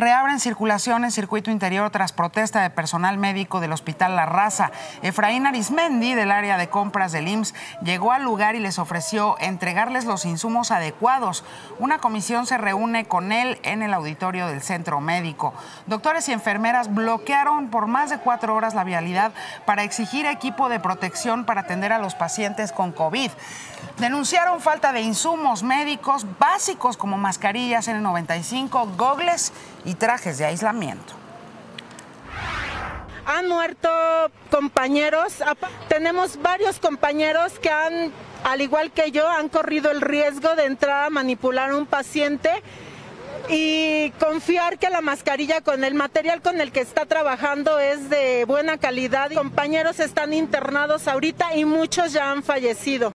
reabren circulación en circuito interior tras protesta de personal médico del Hospital La Raza. Efraín Arismendi, del área de compras del IMSS, llegó al lugar y les ofreció entregarles los insumos adecuados. Una comisión se reúne con él en el auditorio del centro médico. Doctores y enfermeras bloquearon por más de 4 horas la vialidad para exigir equipo de protección para atender a los pacientes con COVID. Denunciaron falta de insumos médicos básicos como mascarillas N95, gogles y trajes de aislamiento. Han muerto compañeros, tenemos varios compañeros que han, al igual que yo, han corrido el riesgo de entrar a manipular a un paciente y confiar que la mascarilla con el material con el que está trabajando es de buena calidad. Compañeros están internados ahorita y muchos ya han fallecido.